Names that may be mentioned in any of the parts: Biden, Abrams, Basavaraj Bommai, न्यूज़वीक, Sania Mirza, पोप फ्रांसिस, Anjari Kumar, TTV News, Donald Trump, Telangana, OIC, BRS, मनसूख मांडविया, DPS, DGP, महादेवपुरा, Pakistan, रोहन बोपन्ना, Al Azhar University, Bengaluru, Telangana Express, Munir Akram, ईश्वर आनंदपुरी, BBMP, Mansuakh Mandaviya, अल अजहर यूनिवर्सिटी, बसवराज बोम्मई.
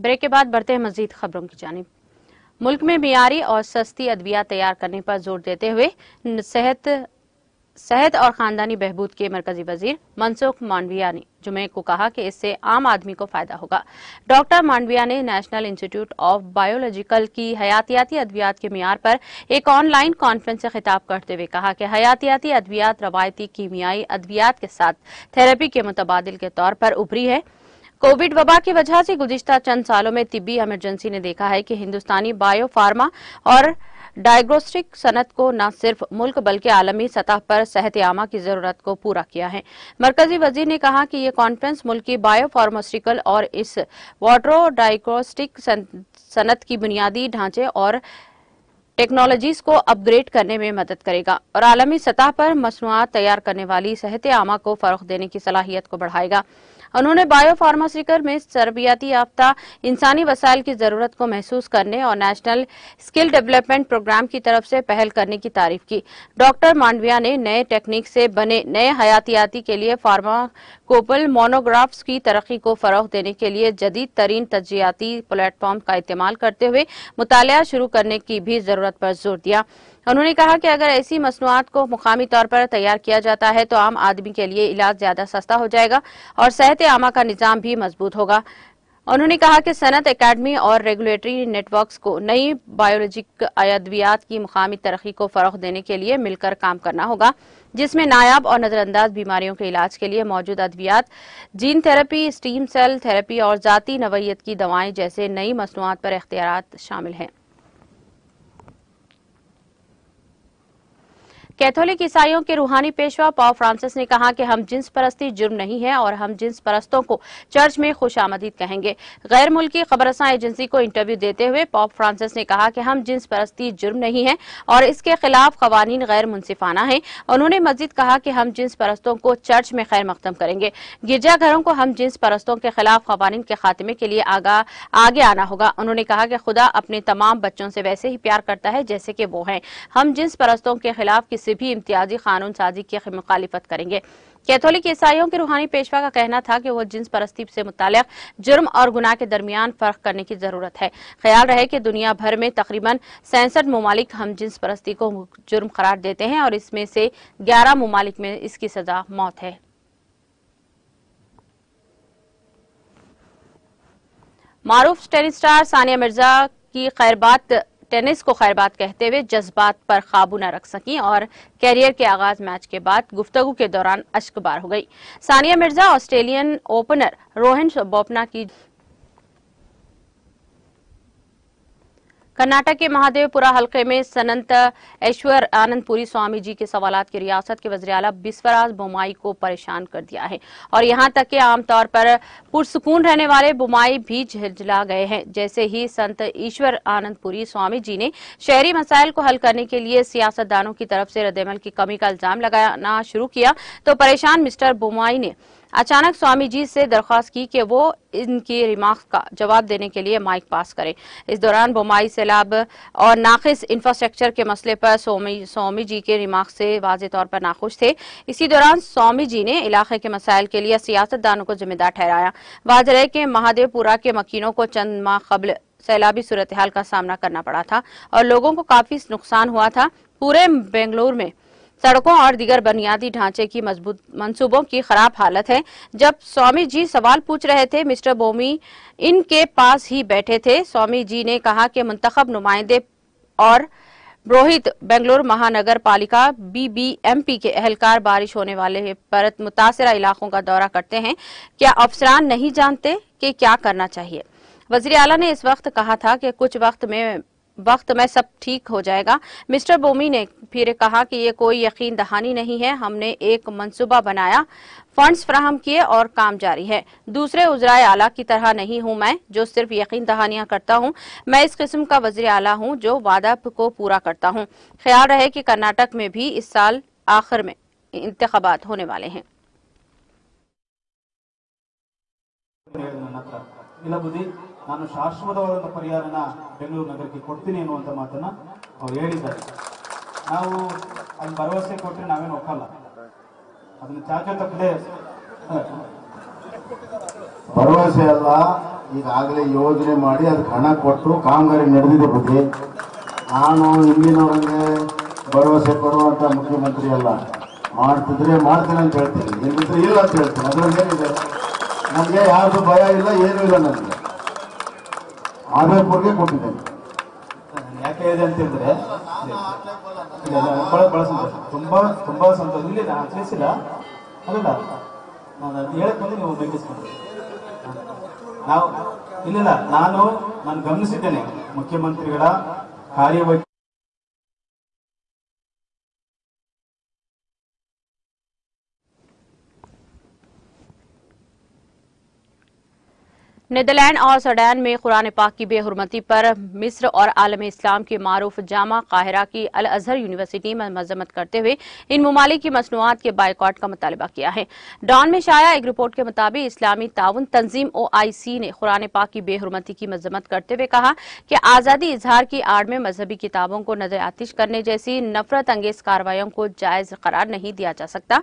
Break के बाद बढ़ते हैं मजीद खबरों की जानिब। मुल्क में मियारी और सस्ती अद्वियात तैयार करने पर जोर देते हुए सेहत और खानदानी बहबूद के मरकजी वजीर मनसूख मांडविया ने जुमे को कहा कि इससे आम आदमी को फायदा होगा। डॉक्टर मांडविया ने नेशनल इंस्टीट्यूट ऑफ बायोलॉजिकल की हयातियाती अद्वियात के मियार पर एक ऑनलाइन कॉन्फ्रेंस से खिताब करते हुए कहा कि हयातियाती अद्वियात रवायती कीमियाई अद्वियात के साथ थेरेपी के मुतबादिल के तौर पर उभरी है। कोविड वबा की वजह से गुज़िश्ता चंद सालों में तिब्बी एमरजेंसी ने देखा है कि हिंदुस्तानी बायो फार्मा और डायग्नोस्टिक सनत को न सिर्फ मुल्क बल्कि आलमी सतह पर सेहत आमा की जरूरत को पूरा किया है। मरकजी वजीर ने कहा कि यह कॉन्फ्रेंस मुल्क की बायो फार्मास्यूटिकल और इस वाटरो डायग्नोस्टिक सनत की बुनियादी ढांचे और टेक्नोलॉजीज को अपग्रेड करने में मदद करेगा और आलमी सतह पर मसनूआत तैयार करने वाली सेहत आमा को फरोग देने की सलाहियत को बढ़ाएगा। उन्होंने बायो फार्मास्यूटिकल में तरबियाती याफ्ता इंसानी वसाइल की ज़रूरत को महसूस करने और नेशनल स्किल डेवलपमेंट प्रोग्राम की तरफ से पहल करने की तारीफ की। डॉक्टर मांडविया ने नए टेक्निक से बने नए हयातियाती के लिए फार्माकोपल मोनोग्राफ्स की तरक्की को फरोग देने के लिए जदीद तरीन तजियाती प्लेटफॉर्म का इस्तेमाल करते हुए मुतालिया शुरू करने की भी ज़रूरत पर जोर दिया। उन्होंने कहा कि अगर ऐसी मसनूआत को मुकामी तौर पर तैयार किया जाता है तो आम आदमी के लिए इलाज ज्यादा सस्ता हो जाएगा और सेहत आमा का निजाम भी मजबूत होगा। उन्होंने कहा कि सनत एकेडमी और रेगुलेटरी नेटवर्क्स को नई बायोलॉजिक अद्वियात की मुकामी तरक्की को फरोग देने के लिए मिलकर काम करना होगा, जिसमें नायाब और नजरअंदाज बीमारियों के इलाज के लिए मौजूद अद्वियात, gene therapy, stem cell therapy और जाती नवयत की दवाएं जैसे नई मसनूआत पर इख्तियारात शामिल हैं। कैथोलिक ईसाइयों के रूहानी पेशवा पोप फ्रांसिस ने कहा कि हम जिन्स परस्ती जुर्म नहीं है और हम जिन्स परस्तों को चर्च में खुशामदीद कहेंगे। गैर मुल्की खबरसां एजेंसी को इंटरव्यू देते हुए पोप फ्रांसिस ने कहा कि हम जिन्स परस्ती जुर्म नहीं है और इसके खिलाफ कवानीन गैर मुनसिफाना है। उन्होंने मजीद कहा कि हम जिन्स परस्तों को चर्च में खैर मकदम करेंगे। गिरजाघरों को हम जिन्स परस्तों के खिलाफ कवानीन के खात्मे के लिए आगे आना होगा। उन्होंने कहा कि खुदा अपने तमाम बच्चों से वैसे ही प्यार करता है जैसे कि वो हैं। हम जिन्स परस्तों के खिलाफ से भी इम्तियाजी कानून साजी की मुखालिफत करेंगे। कैथोलिक ईसाइयों के रूहानी पेशवा का कहना था कि वो जिन्स परस्ती से मुतालिक जुर्म और गुनाह के दरमियान फर्क करने की जरूरत है। ख्याल रहे कि दुनिया भर में तकरीबन 67 ममालिक हम जिन्स परस्ती को जुर्म करार देते हैं और इसमें से 11 ममालिक में इसकी सजा मौत है। मारूफ टेनिस स्टार सानिया मिर्जा की टेनिस को खैरबात कहते हुए जज्बात पर काबू न रख सकी और कैरियर के आगाज मैच के बाद गुफ्तगू के दौरान अश्कबार हो गई। सानिया मिर्जा ऑस्ट्रेलियन ओपनर रोहन बोपन्ना की कर्नाटक के महादेवपुरा हलके में सनंत ऐश्वर आनंदपुरी स्वामी जी के सवालात की रियासत के वज़ीर आला बसवराज बोम्मई को परेशान कर दिया है और यहां तक कि आमतौर पर पुरसुकून रहने वाले बोम्मई भी झिलझिला गए हैं। जैसे ही संत ईश्वर आनंदपुरी स्वामी जी ने शहरी मसाइल को हल करने के लिए सियासतदानों की तरफ से रद्देमल की कमी का इल्जाम लगाना शुरू किया तो परेशान मिस्टर बोम्मई ने अचानक स्वामी जी से दरख्वास्त की कि वो इनकी रिमार्क्स का जवाब देने के लिए माइक पास करें। इस दौरान बोम्मई सैलाब और नाकिस इंफ्रास्ट्रक्चर के मसले पर स्वामी जी के रिमार्क्स से वाज़े तौर पर नाखुश थे। इसी दौरान स्वामी जी ने इलाके के मसाइल के लिए सियासतदानों को जिम्मेदार ठहराया। वाज़ रहे कि महादेवपुरा के मकीनों को चंद माह कबल सैलाबी सूरत हाल का सामना करना पड़ा था और लोगों को काफी नुकसान हुआ था। पूरे बेंगलुरु में सड़कों और दीगर बुनियादी ढांचे की मजबूत मंसूबों की खराब हालत है। जब स्वामी जी सवाल पूछ रहे थे, मिस्टर बोम्मई इनके पास ही बैठे थे। स्वामी जी ने कहा कि मुंतखब नुमाइंदे और पुरोहित बेंगलुरु महानगर पालिका BBMP के एहलकार बारिश होने वाले पर मुतासरा इलाकों का दौरा करते हैं, क्या अफसरान नहीं जानते कि क्या करना चाहिए? वज़ीर आला ने इस वक्त कहा था कि कुछ वक्त में सब ठीक हो जाएगा। मिस्टर बोम्मई ने फिर कहा कि ये कोई यकीन दहानी नहीं है, हमने एक मंसूबा बनाया, फंड्स फ्राहम किए और काम जारी है। दूसरे उजराए आला की तरह नहीं हूँ मैं जो सिर्फ यकीन दहानियां करता हूँ, मैं इस किस्म का वज़ीर आला हूँ जो वादा को पूरा करता हूँ। ख्याल रहे कि कर्नाटक में भी इस साल आखिर में इंतखाबात होने वाले हैं। ನಾನು ಶಾಶ್ವತವಾದಂಥ ಪರಿಹಾರನ ಬೆಂಗಳೂರು ನಗರಕ್ಕೆ ಕೊಡ್ತೀನಿ ಅನ್ನುವಂಥ ಮಾತನ್ನು ಅವ್ರು ಹೇಳಿದ್ದಾರೆ. ನಾವು ಅಲ್ಲಿ ಭರವಸೆ ಕೊಟ್ಟರೆ ನಾವೇನು ಒಪ್ಪಲ್ಲ, ಅದನ್ನು ಚಾಚು ತಪ್ಪದೆ ಭರವಸೆ ಅಲ್ಲ ಈಗಾಗಲೇ ಯೋಜನೆ ಮಾಡಿ ಅದಕ್ಕೆ ಹಣ ಕೊಟ್ಟರು, ಕಾಮಗಾರಿ ನಡೆದಿದೆ ಬಗ್ಗೆ. ನಾನು ಹಿಂದಿನವ್ರಿಗೆ ಭರವಸೆ ಕೊಡುವಂಥ ಮುಖ್ಯಮಂತ್ರಿ ಅಲ್ಲ. ಮಾಡ್ತಿದ್ರೆ ಮಾಡ್ತೇನೆ ಅಂತ ಹೇಳ್ತೀನಿ, ಇಲ್ಲದಿದ್ರೆ ಇಲ್ಲ ಅಂತ ಹೇಳ್ತೀನಿ. ಅದರಲ್ಲಿ ಏನಿದೆ, ನನಗೆ ಯಾರ್ದು ಭಯ ಇಲ್ಲ, ಏನೂ ಇಲ್ಲ. ನನಗೆ ಆದರ್ಪುರ್ಗೆ ಕೊಟ್ಟಿದ್ದೇನೆ. ಯಾಕೆ ಇದೆ ಅಂತಂದರೆ ಭಾಳ ಸಂತೋಷ, ತುಂಬ ಸಂತೋಷ. ಇಲ್ಲಿ ನಾನು ತಿಳಿಸಿಲ್ಲ ಅಲ್ಲ, ನಾನು ಅದು ಹೇಳಕ್ಕೆ ಬಂದು ನೀವು ಬೆಂಕಿಸ್ಕೊಂಡ್ರಿ. ನಾವು ಇಲ್ಲ, ನಾನು ಗಮನಿಸಿದ್ದೇನೆ ಮುಖ್ಯಮಂತ್ರಿಗಳ ಕಾರ್ಯವೈಖರಿ. नीदरलैंड और सूडान में कुरान पाक की बेहुरमती पर मिस्र और आलम इस्लाम के मारूफ जामा काहिरा की अल अजहर यूनिवर्सिटी में मजम्मत करते हुए इन ममालिक की मसनूआत के बायकॉट का मुतालबा किया है। डॉन में शाया एक रिपोर्ट के मुताबिक इस्लामी ताउन तंजीम OIC ने कुरान पाक की बेहुरमती की मजम्मत करते हुए कहा कि आज़ादी इजहार की आड़ में मजहबी किताबों को नजर आतिश करने जैसी नफरत अंगेज कार्रवाइयों को जायज करार नहीं दिया जा सकता।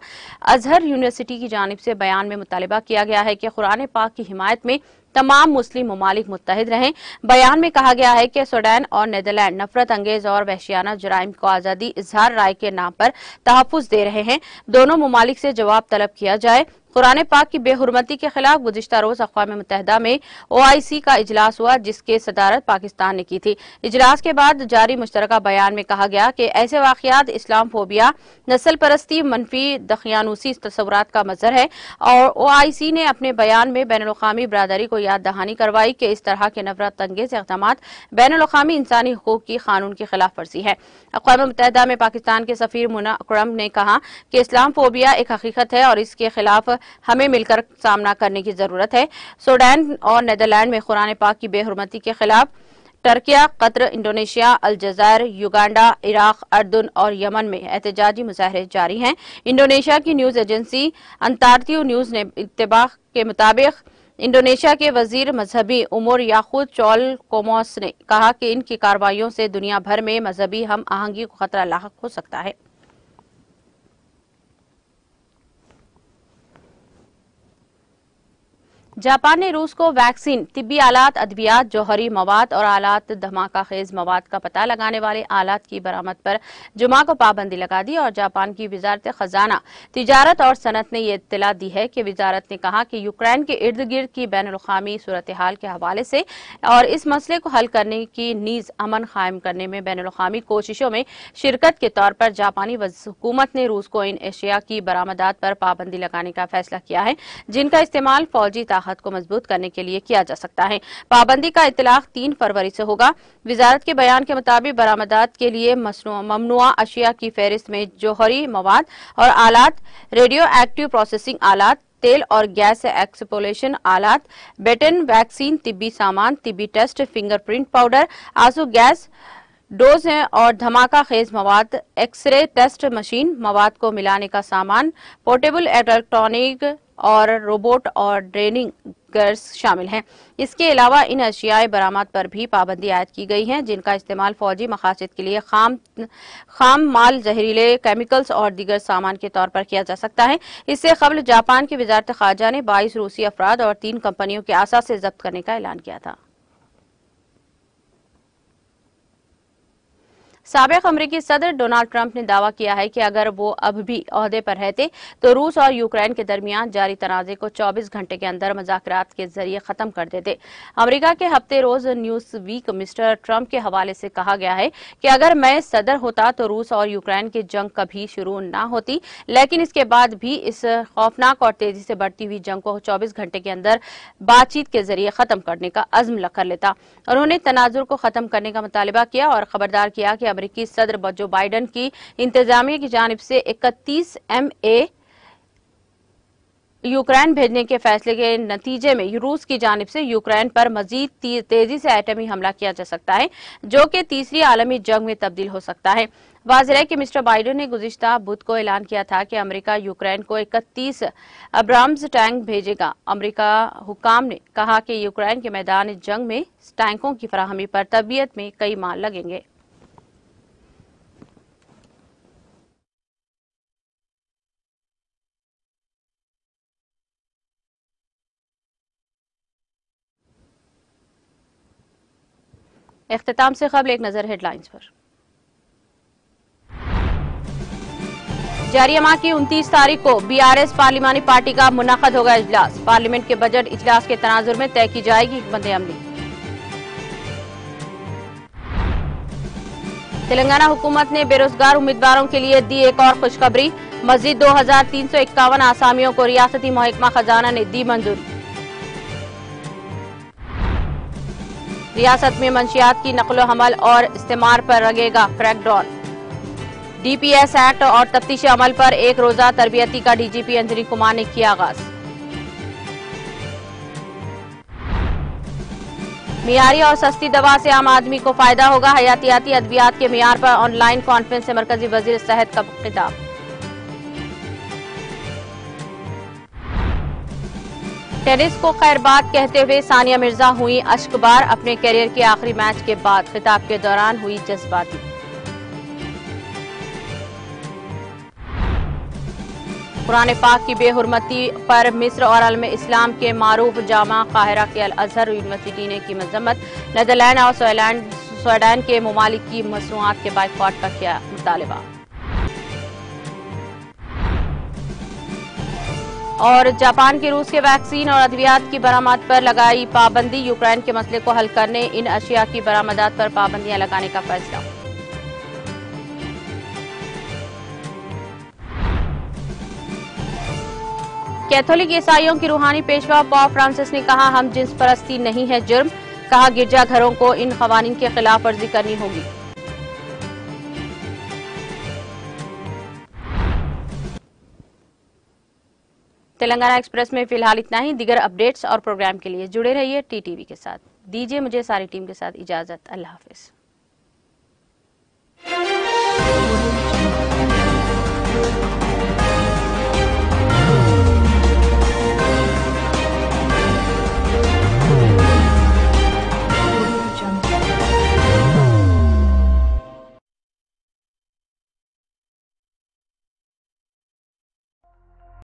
अजहर यूनिवर्सिटी की जानिब से बयान में मुतालबा किया गया है कि कुरान पाक की हिमायत में तमाम मुस्लिम ममालिक मुत्तहिद रहें। बयान में कहा गया है कि सूडान और नीदरलैंड नफरत अंगेज और वहशियाना जराइम को आज़ादी इजहार राय के नाम पर तहफ़्फ़ुज़ दे रहे हैं। दोनों ममालिक से जवाब तलब किया जाए। कुरान पाक की बेहुरमती के खिलाफ गुज़िश्ता रोज़ अक़वाम मुत्तहिदा में OIC का इजलास हुआ, जिसके सदारत पाकिस्तान ने की थी। इजलास के बाद जारी मुश्तरका बयान में कहा गया कि ऐसे वाक़ियात इस्लाम फोबिया, नस्ल परस्ती, मनफी दखयानूसी तस्वुरात का मज़र है और OIC ने अपने बयान में बैनुल-अक़वामी बरादरी को याद दहानी करवाई कि इस तरह के नफरत अंगेज इक़दामात बैनुल-अक़वामी इंसानी हुकूक़ की कानून की खिलाफ वर्जी है। अक़वाम मुत्तहिदा में पाकिस्तान के सफ़ीर मुनीर अकरम ने कहा कि इस्लाम फोबिया एक हकीकत है और इसके खिलाफ हमें मिलकर सामना करने की जरूरत है। सूडान और नीदरलैंड में कुरान पाक की बेहुरमती के खिलाफ टर्किया, कतर, इंडोनेशिया, अल्जायर, युगांडा, इराक, अर्दुन और यमन में एहतजाजी मुजाहरे जारी हैं। इंडोनेशिया की न्यूज एजेंसी अंतार्तियो न्यूज ने इत्तबा के मुताबिक इंडोनेशिया के वजीर मजहबी उमर याकू चौल कोमोस ने कहा कि इनकी कार्रवाइयों से दुनिया भर में मजहबी हम आहंगी को खतरा लाक हो सकता है। जापान ने रूस को वैक्सीन, तिब्बी आलात, अद्वियात, जौहरी मवाद और आलात धमाका खेज मवाद का पता लगाने वाले आलात की बरामद पर जुमा को पाबंदी लगा दी और जापान की वजारत खजाना, तिजारत और सनत ने यह इत्तला दी है कि वजारत ने कहा कि यूक्रेन के इर्द गिर्द की बैनुल-अक़वामी सूरत हाल के हवाले से और इस मसले को हल करने की नीज अमन कायम करने में बैनुल-अक़वामी कोशिशों में शिरकत के तौर पर जापानी हुकूमत ने रूस को इन एशिया की बरामदात पर पाबंदी लगाने का फैसला किया है, जिनका इस्तेमाल फौजी ताकत को मजबूत करने के लिए किया जा सकता है। पाबंदी का इतलाक 3 फरवरी से होगा। वजारत के बयान के मुताबिक बरामदात के लिए ममनुआ अशिया की फहरिस्त में जौहरी मवाद और आलात, रेडियो एक्टिव प्रोसेसिंग आलात, तेल और गैस एक्सपोलेशन आलात, बेटन वैक्सीन, तिब्बी सामान, तिब्बी टेस्ट, फिंगरप्रिंट पाउडर, आंसू गैस डोज हैं और धमाका खेज मवाद, एक्सरे टेस्ट मशीन, मवाद को मिलाने का सामान, पोर्टेबल इलेक्ट्रॉनिक और रोबोट और ड्रेनिंग गर्स शामिल हैं। इसके अलावा इन अशियाए बरामद पर भी पाबंदी आयद की गई है, जिनका इस्तेमाल फौजी मकासद के लिए खाम माल, जहरीले केमिकल्स और दीगर सामान के तौर पर किया जा सकता है। इससे कबल जापान की वजारत खारजा ने 22 रूसी अफराद और 3 कंपनियों के आसा से जब्त करने का ऐलान किया था। साबिक अमरीकी सदर डोनाल्ड ट्रंप ने दावा किया है कि अगर वो अब भी ओहदे पर रहते तो रूस और यूक्रेन के दरमियान जारी तनाज़े को 24 घंटे के अंदर मज़ाकरात के जरिए ख़त्म कर देते। अमरीका के हफ्ते रोज़ न्यूज़वीक मिस्टर ट्रंप के हवाले से कहा गया है कि अगर मैं सदर होता तो रूस और यूक्रेन की जंग कभी शुरू ना होती, लेकिन इसके बाद भी इस खौफनाक और तेज़ी से बढ़ती हुई जंग को 24 घंटे के अंदर बातचीत के जरिए ख़त्म करने का अज़्म कर लेता। उन्होंने तनाज़ुर को ख़त्म करने का मुतालबा किया और ख़बरदार किया कि अमेरिकी सदर जो बाइडन की इंतजामिया की जानिब से 31 MA यूक्रेन भेजने के फैसले के नतीजे में रूस की जानिब से यूक्रेन पर मजीद तेजी से एटमी हमला किया जा सकता है, जो कि तीसरी आलमी जंग में तब्दील हो सकता है। वाज़ेह है कि मिस्टर बाइडन ने गुज़िश्ता बुध को ऐलान किया था कि अमेरिका यूक्रेन को 31 अब्राम्स टैंक भेजेगा। अमेरिका हुकाम ने कहा कि यूक्रेन के मैदान जंग में टैंकों की फराहमी पर तबीयत में कई माह लगेंगे। इख्तिताम से कबल एक नजर हेडलाइंस पर। जारी माह की 29 तारीख को BRS पार्लिमानी पार्टी का मुनाक़द होगा इजलास। पार्लियामेंट के बजट इजलास के तनाजुर में तय की जाएगी हिकमत अमली। तेलंगाना हुकूमत ने बेरोजगार उम्मीदवारों के लिए दी एक और खुशखबरी। मजीद 2351 आसामियों को रियासती महकमा खजाना ने दी मंजूरी। रियासत में मंशियात की नकलो हमल और इस्तेमाल पर लगेगा क्रैकडाउन। DPS एक्ट और तफ्तीश अमल पर एक रोजा तरबियती का DGP अंजरी कुमार ने किया आगाज। मियारी और सस्ती दवा से आम आदमी को फायदा होगा। हयातियाती अद्वियात के मियार पर ऑनलाइन कॉन्फ्रेंस से मरकजी वजीर सेहत का खिताब। टेनिस को खैरबाद कहते हुए सानिया मिर्जा हुई अश्कबार। अपने कैरियर के आखिरी मैच के बाद खिताब के दौरान हुई जज्बाती। कुरान पाक की बेहुरमती पर मिस्र और आलम इस्लाम के मारूफ जामा काहिरा के अल अजहर यूनिवर्सिटी ने की मजम्मत। नीदरलैंड और स्वीडन के ममालिक की मसनूआत के बाइकॉट का किया मुतालबा। और जापान की रूस के वैक्सीन और अद्वियात की बरामद पर लगाई पाबंदी। यूक्रेन के मसले को हल करने इन अशिया की बरामदात पर पाबंदियां लगाने का फैसला। कैथोलिक ईसाइयों की रूहानी पेशवा पोप फ्रांसिस ने कहा, हम जिन्स परस्ती नहीं है जुर्म। कहा, गिरजाघरों को इन कवानीन के खिलाफ वर्जी करनी होगी। तेलंगाना एक्सप्रेस में फिलहाल इतना ही। दीगर अपडेट्स और प्रोग्राम के लिए जुड़े रहिए TTV के साथ। दीजिए मुझे सारी टीम के साथ इजाजत। अल्लाह हाफिज।